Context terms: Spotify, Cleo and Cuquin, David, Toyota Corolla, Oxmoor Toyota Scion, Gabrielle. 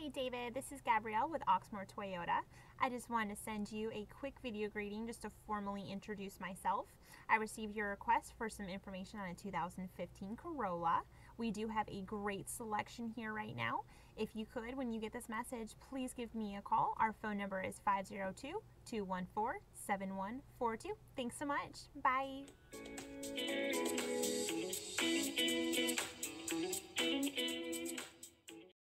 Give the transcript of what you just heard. Hi David, this is Gabrielle with Oxmoor Toyota. I just wanted to send you a quick video greeting just to formally introduce myself. I received your request for some information on a 2015 Corolla. We do have a great selection here right now. If you could, when you get this message, please give me a call. Our phone number is 502-214-7142. Thanks so much. Bye.